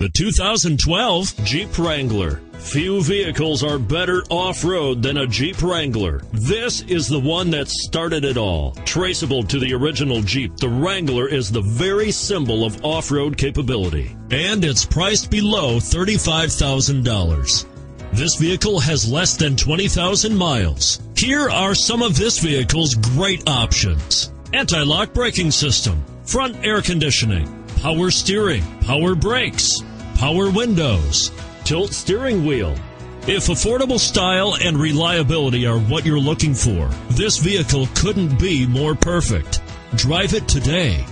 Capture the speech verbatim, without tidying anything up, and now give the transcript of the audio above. The two thousand twelve Jeep Wrangler. Few vehicles are better off-road than a Jeep Wrangler. This is the one that started it all. Traceable to the original Jeep, the Wrangler is the very symbol of off-road capability. And it's priced below thirty-five thousand dollars. This vehicle has less than twenty thousand miles. Here are some of this vehicle's great options. Anti-lock braking system, front air conditioning, power steering, power brakes, power windows, tilt steering wheel. If affordable style and reliability are what you're looking for, this vehicle couldn't be more perfect. Drive it today.